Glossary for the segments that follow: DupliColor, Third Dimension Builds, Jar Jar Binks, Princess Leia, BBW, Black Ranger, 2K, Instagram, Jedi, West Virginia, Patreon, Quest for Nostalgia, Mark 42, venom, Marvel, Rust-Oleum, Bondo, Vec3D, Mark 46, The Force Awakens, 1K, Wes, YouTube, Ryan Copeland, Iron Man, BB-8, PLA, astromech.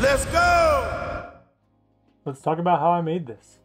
Let's go! Let's talk about how I made this.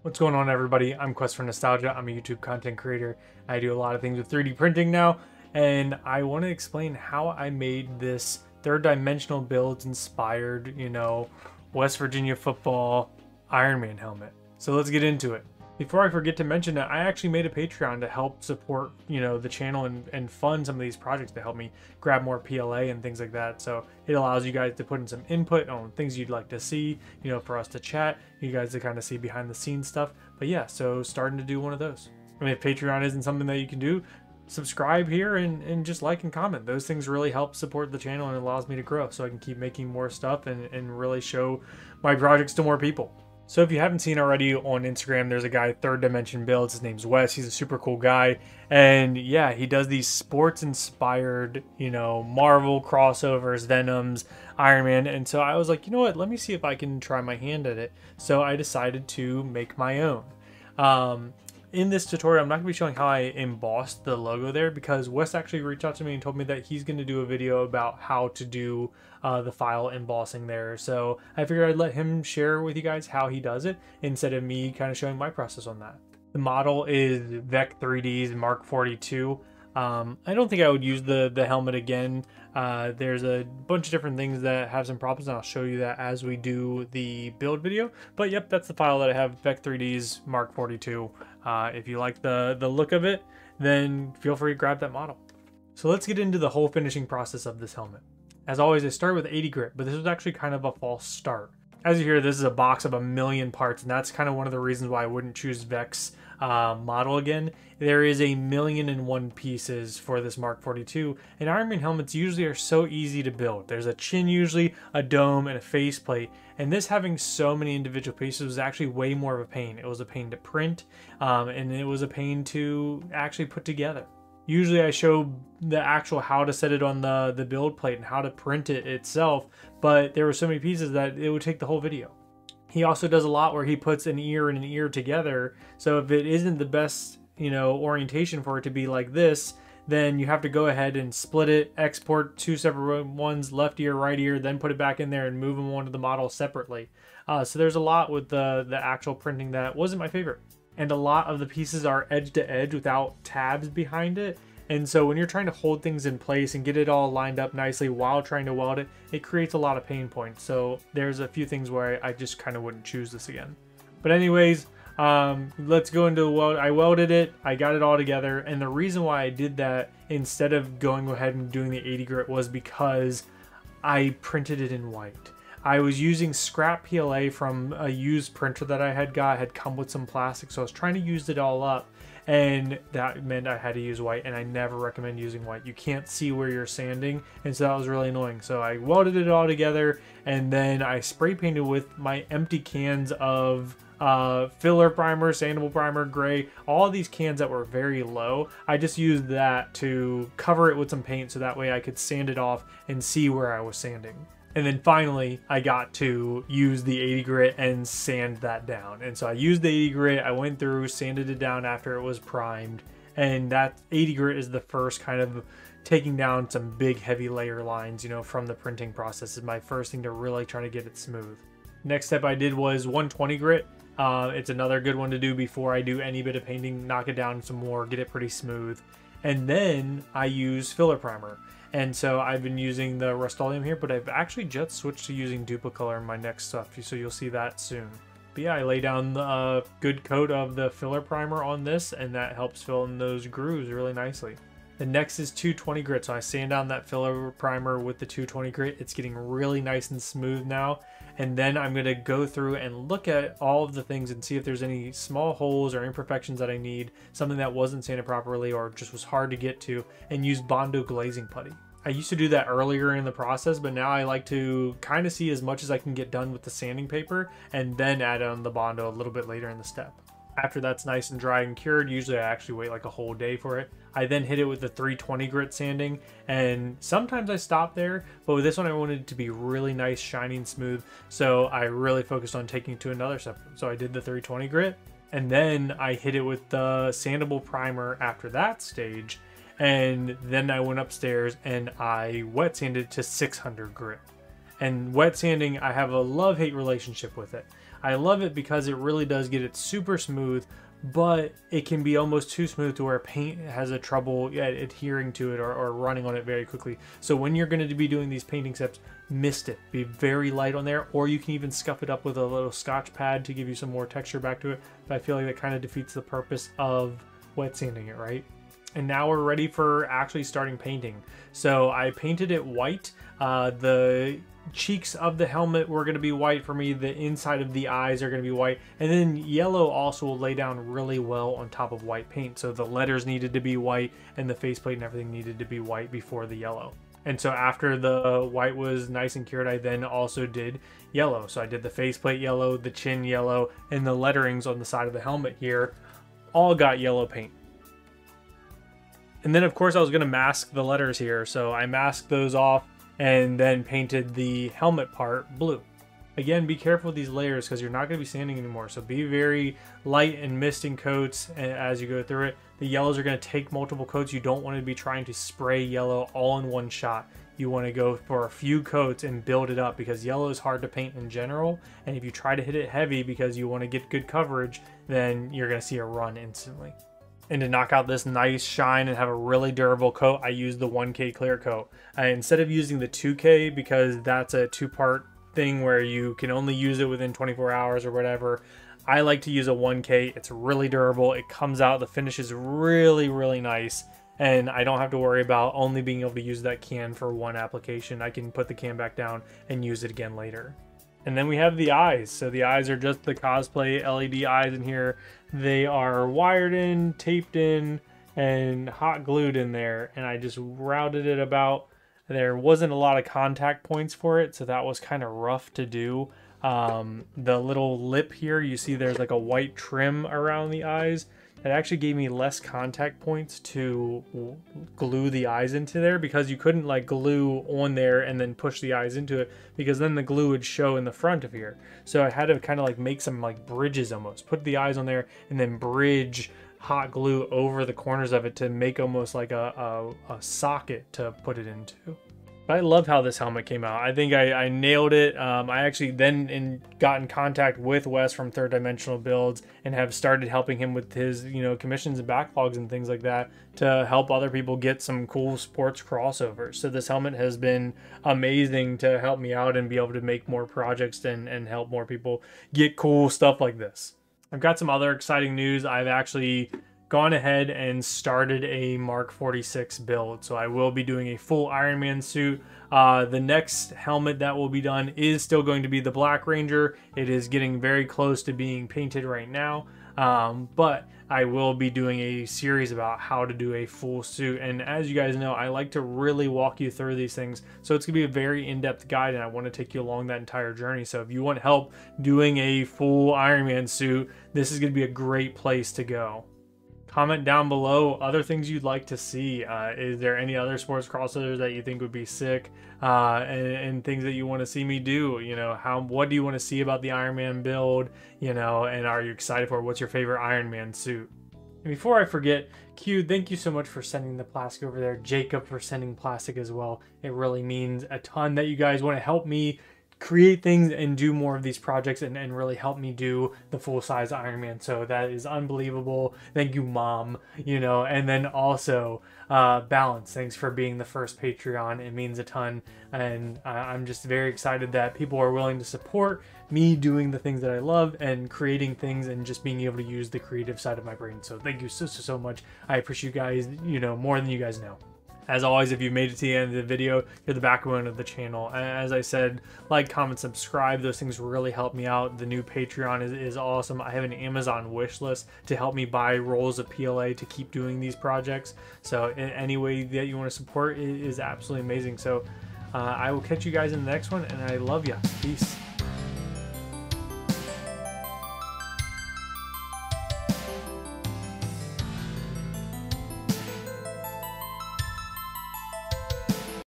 What's going on, everybody? I'm Quest for Nostalgia. I'm a YouTube content creator. I do a lot of things with 3D printing now, and I want to explain how I made this third dimensional builds inspired, you know, West Virginia football Iron Man helmet. So let's get into it. Before I forget to mention that I actually made a Patreon to help support, you know, the channel and fund some of these projects to help me grab more PLA and things like that. So it allows you guys to put in some input on things you'd like to see, you know, for us to chat, you guys to kind of see behind the scenes stuff. But yeah, so starting to do one of those. I mean, if Patreon isn't something that you can do, subscribe here and just like and comment. Those things really help support the channel and allows me to grow so I can keep making more stuff and really show my projects to more people. So if you haven't seen already on Instagram, there's a guy, Third Dimension Builds. His name's Wes. He's a super cool guy. And yeah, he does these sports-inspired, you know, Marvel crossovers, Venoms, Iron Man. And so I was like, you know what? Let me see if I can try my hand at it. So I decided to make my own. In this tutorial, I'm not going to be showing how I embossed the logo there because Wes actually reached out to me and told me that he's going to do a video about how to do the file embossing there. So I figured I'd let him share with you guys how he does it instead of me kind of showing my process on that. The model is Vec3D's Mark 42. I don't think I would use the helmet again. There's a bunch of different things that have some problems, and I'll show you that as we do the build video. But yep, that's the file that I have, Vec3D's Mark 42. If you like the look of it, then feel free to grab that model. So let's get into the whole finishing process of this helmet. As always, I start with 80 grit, but this was actually kind of a false start. As you hear, this is a box of 1,000,000 parts, and that's kind of one of the reasons why I wouldn't choose Vec's model again. There is 1,001 pieces for this Mark 42, and Iron Man helmets usually are so easy to build. There's a chin usually, a dome, and a faceplate, and this having so many individual pieces was actually way more of a pain. It was a pain to print, and it was a pain to actually put together. Usually I show the actual how to set it on the build plate and how to print it itself, but there were so many pieces that it would take the whole video. He also does a lot where he puts an ear and an ear together, so if it isn't the best, you know, orientation for it to be like this, then you have to go ahead and split it, export two separate ones, left ear, right ear, then put it back in there and move them onto the model separately. So there's a lot with the actual printing that wasn't my favorite. And a lot of the pieces are edge to edge without tabs behind it. And so when you're trying to hold things in place and get it all lined up nicely while trying to weld it, it creates a lot of pain points. So there's a few things where I just kind of wouldn't choose this again. But anyways, let's go into the weld. I welded it, I got it all together. And the reason why I did that instead of going ahead and doing the 80 grit was because I printed it in white. I was using scrap PLA from a used printer that I had got. It had come with some plastic, so I was trying to use it all up, and that meant I had to use white, and I never recommend using white. You can't see where you're sanding, and so that was really annoying. So I welded it all together, and then I spray painted with my empty cans of filler primer, sandable primer, gray, all these cans that were very low. I just used that to cover it with some paint so that way I could sand it off and see where I was sanding. And then finally, I got to use the 80 grit and sand that down. And so I used the 80 grit, I went through, sanded it down after it was primed. And that 80 grit is the first kind of taking down some big heavy layer lines, you know, from the printing process. It's my first thing to really try to get it smooth. Next step I did was 120 grit. It's another good one to do before I do any bit of painting, knock it down some more, get it pretty smooth. And then I use filler primer. And so I've been using the Rust-Oleum here, but I've actually just switched to using DupliColor in my next stuff, so you'll see that soon. But yeah, I lay down a good coat of the filler primer on this, and that helps fill in those grooves really nicely. The next is 220 grit, so I sand down that filler primer with the 220 grit. It's getting really nice and smooth now. And then I'm gonna go through and look at all of the things and see if there's any small holes or imperfections that I need, something that wasn't sanded properly or just was hard to get to, and use Bondo glazing putty. I used to do that earlier in the process, but now I like to kind of see as much as I can get done with the sanding paper and then add on the Bondo a little bit later in the step. After that's nice and dry and cured, usually I actually wait like a whole day for it. I then hit it with the 320 grit sanding, and sometimes I stop there, but with this one I wanted it to be really nice, shiny, and smooth, so I really focused on taking it to another step. So I did the 320 grit, and then I hit it with the sandable primer after that stage, and then I went upstairs and I wet sanded to 600 grit. And wet sanding, I have a love-hate relationship with it. I love it because it really does get it super smooth, but it can be almost too smooth to where paint has a trouble adhering to it or running on it very quickly. So when you're going to be doing these painting steps, mist it. Be very light on there, or you can even scuff it up with a little Scotch pad to give you some more texture back to it. But I feel like that kind of defeats the purpose of wet sanding it, right? And now we're ready for actually starting painting. So I painted it white. The cheeks of the helmet were going to be white for me. The inside of the eyes are going to be white. And then yellow also will lay down really well on top of white paint. So the letters needed to be white and the faceplate and everything needed to be white before the yellow. And so after the white was nice and cured, I then also did yellow. So I did the faceplate yellow, the chin yellow, and the letterings on the side of the helmet here all got yellow paint. And then of course I was going to mask the letters here. So I masked those off and then painted the helmet part blue. Again, be careful with these layers because you're not going to be sanding anymore. So be very light and misting coats as you go through it. The yellows are going to take multiple coats. You don't want to be trying to spray yellow all in one shot. You want to go for a few coats and build it up because yellow is hard to paint in general. And if you try to hit it heavy because you want to get good coverage, then you're going to see a run instantly. And to knock out this nice shine and have a really durable coat, I used the 1K clear coat. Instead of using the 2K, because that's a two-part thing where you can only use it within 24 hours or whatever, I like to use a 1K. It's really durable. It comes out, the finish is really, really nice. And I don't have to worry about only being able to use that can for one application. I can put the can back down and use it again later. And then we have the eyes. So the eyes are just the cosplay LED eyes in here. They are wired in, taped in, and hot glued in there. And I just routed it about. There wasn't a lot of contact points for it, so that was kind of rough to do. The little lip here, you see there's like a white trim around the eyes. That actually gave me less contact points to glue the eyes into there because you couldn't like glue on there and then push the eyes into it because then the glue would show in the front of here. So I had to kind of like make some like bridges almost, put the eyes on there and then bridge hot glue over the corners of it to make almost like a socket to put it into. I love how this helmet came out. I think I nailed it. I actually then got in contact with Wes from Third Dimensional Builds and have started helping him with his, you know, commissions and backlogs and things like that to help other people get some cool sports crossovers. So this helmet has been amazing to help me out and be able to make more projects and help more people get cool stuff like this. I've got some other exciting news. I've actually gone ahead and started a Mark 46 build. So I will be doing a full Iron Man suit. The next helmet that will be done is still going to be the Black Ranger. It is getting very close to being painted right now. But I will be doing a series about how to do a full suit. And as you guys know, I like to really walk you through these things. So it's gonna be a very in-depth guide and I want to take you along that entire journey. So if you want help doing a full Iron Man suit, this is gonna be a great place to go. Comment down below other things you'd like to see. Is there any other sports crossovers that you think would be sick and things that you want to see me do? You know, what do you want to see about the Iron Man build? You know, and are you excited for what's your favorite Iron Man suit? And before I forget, Q, thank you so much for sending the plastic over there. Jacob for sending plastic as well. It really means a ton that you guys want to help me create things and do more of these projects and really help me do the full-size Iron Man. So that is unbelievable. Thank you, Mom. You know, and then also Balance. Thanks for being the first Patreon. It means a ton. And I'm just very excited that people are willing to support me doing the things that I love and creating things and just being able to use the creative side of my brain. So thank you so, so, so much. I appreciate you guys, you know, more than you guys know. As always, if you've made it to the end of the video, you're the backbone of the channel. As I said, like, comment, subscribe. Those things really help me out. The new Patreon is awesome. I have an Amazon wish list to help me buy rolls of PLA to keep doing these projects. So in any way that you want to support, it is absolutely amazing. So I will catch you guys in the next one, and I love you. Peace.